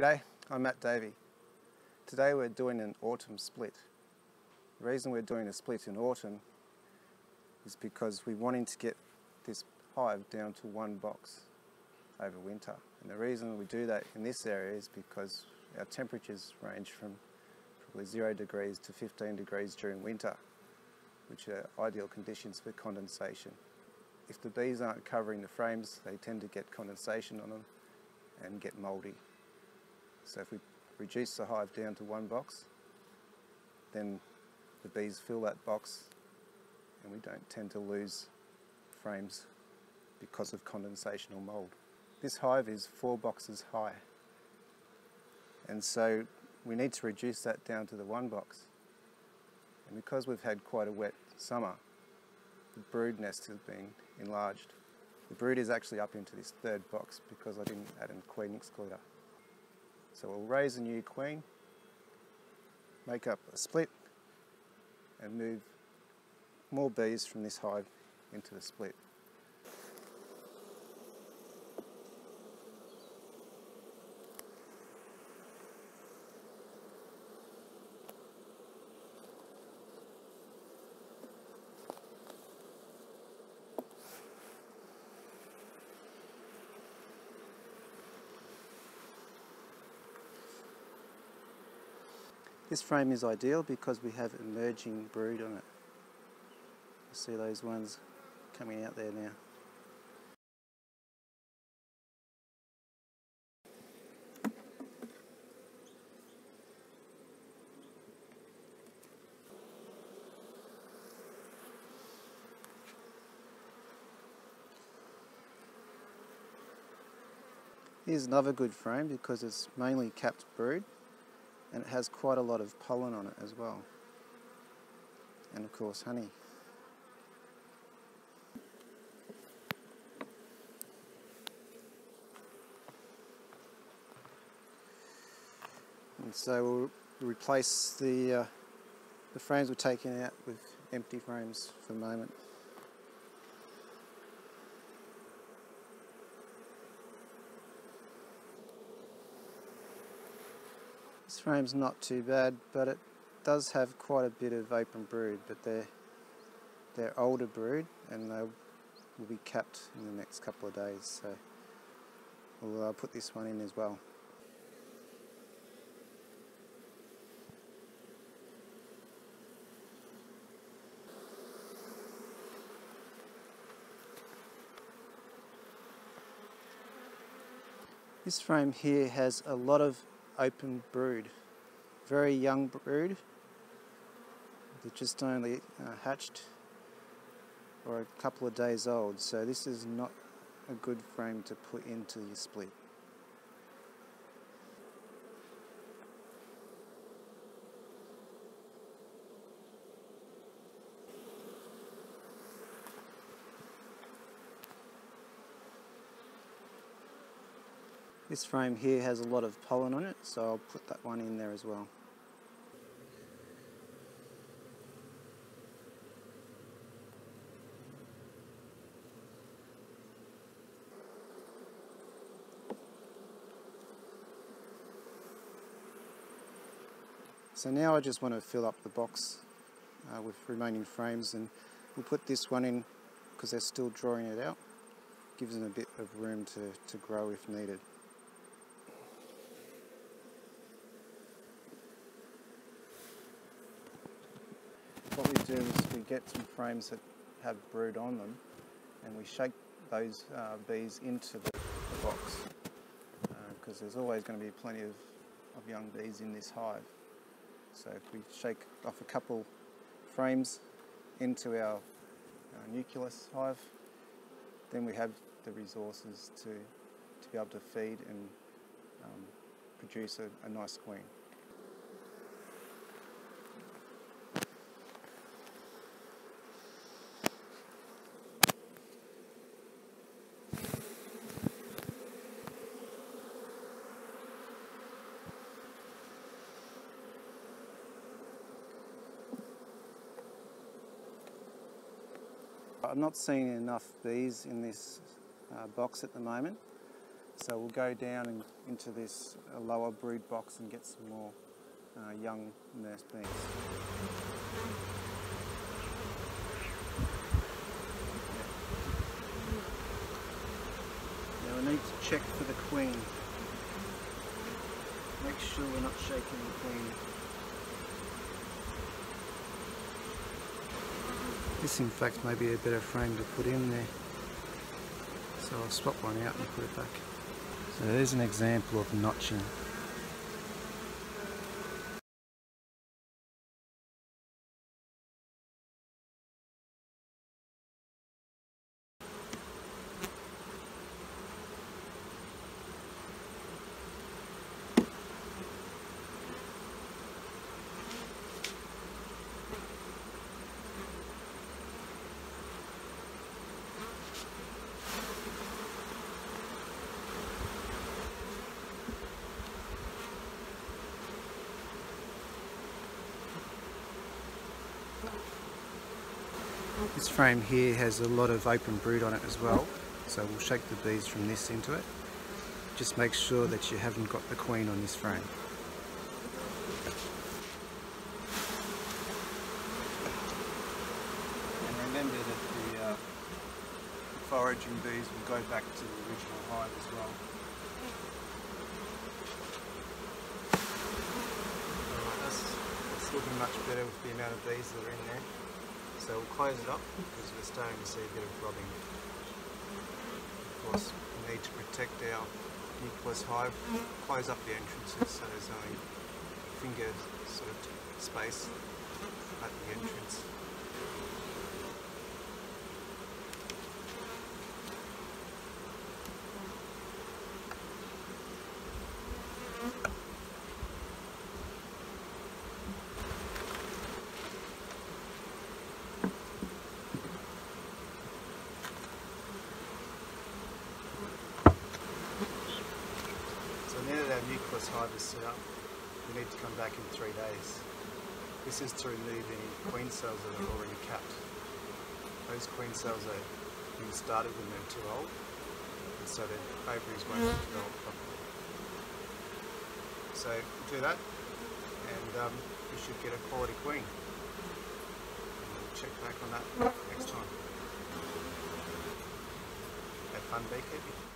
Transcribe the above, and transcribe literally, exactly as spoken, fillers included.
G'day, I'm Matt Davey. Today we're doing an autumn split. The reason we're doing a split in autumn is because we're wanting to get this hive down to one box over winter. And the reason we do that in this area is because our temperatures range from probably zero degrees to fifteen degrees during winter, which are ideal conditions for condensation. If the bees aren't covering the frames, they tend to get condensation on them and get mouldy. So if we reduce the hive down to one box, then the bees fill that box and we don't tend to lose frames because of condensation or mould. This hive is four boxes high, and so we need to reduce that down to the one box. And because we've had quite a wet summer, the brood nest has been enlarged. The brood is actually up into this third box because I didn't add a queen excluder. So we'll raise a new queen, make up a split, and move more bees from this hive into the split. This frame is ideal because we have emerging brood on it. You see those ones coming out there now. Here's another good frame because it's mainly capped brood, and it has quite a lot of pollen on it as well, and of course honey. And so we'll replace the, uh, the frames we're taking out with empty frames for the moment. This frame's not too bad, but it does have quite a bit of open brood, but they're, they're older brood and they will be capped in the next couple of days, so we'll uh, put this one in as well. This frame here has a lot of open brood, very young brood that just only uh, hatched or a couple of days old, so this is not a good frame to put into your split. This frame here has a lot of pollen on it, so I'll put that one in there as well. So now I just want to fill up the box uh, with remaining frames, and we'll put this one in because they're still drawing it out. Gives them a bit of room to, to grow if needed. What we do is we get some frames that have brood on them and we shake those uh, bees into the, the box because uh, there's always going to be plenty of, of young bees in this hive. So if we shake off a couple frames into our, our nucleus hive, then we have the resources to, to be able to feed and um, produce a, a nice queen. I'm not seeing enough bees in this uh, box at the moment, So we'll go down and into this lower brood box and get some more uh, young nurse bees. Now we need to check for the queen. Make sure we're not shaking the queen. This in fact may be a better frame to put in there. So I'll swap one out and put it back. So there's an example of notching. This frame here has a lot of open brood on it as well, so we'll shake the bees from this into it. Just make sure that you haven't got the queen on this frame. And remember that the uh, foraging bees will go back to the original hive as well. It's looking much better with the amount of bees that are in there. So we'll close it up because we're starting to see a bit of robbing. Of course, we need to protect our nucleus hive, close up the entrances so there's only finger sort of space at the entrance. Hive is set up, we need to come back in three days. This is to remove any queen cells that are already capped. Those queen cells are been started when they're too old, and so their ovaries won't develop properly. So do that, and um, you should get a quality queen. We'll check back on that next time. Have fun beekeeping.